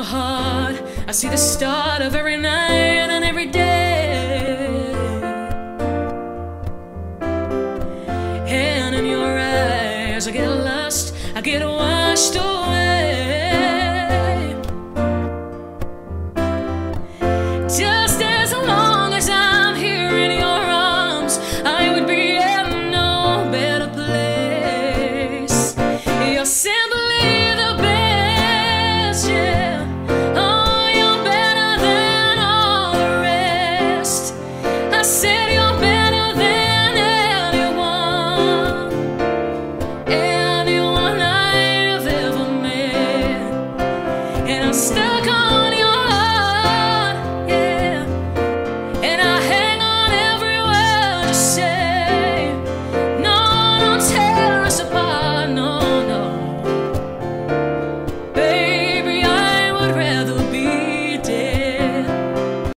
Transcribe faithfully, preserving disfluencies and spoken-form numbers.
your heart. I see the start of every night and every day. And in your eyes I get lost, I get washed away. Just as long as I'm here in your arms, I would be in no better place. You're simply the best, yeah. Oh, you're better than all the rest. I said you're better than anyone, anyone I've ever met. And I'm stuck on your heart, yeah. And I hang on every word you say. No, don't tear us apart, no, no. Baby, I would rather be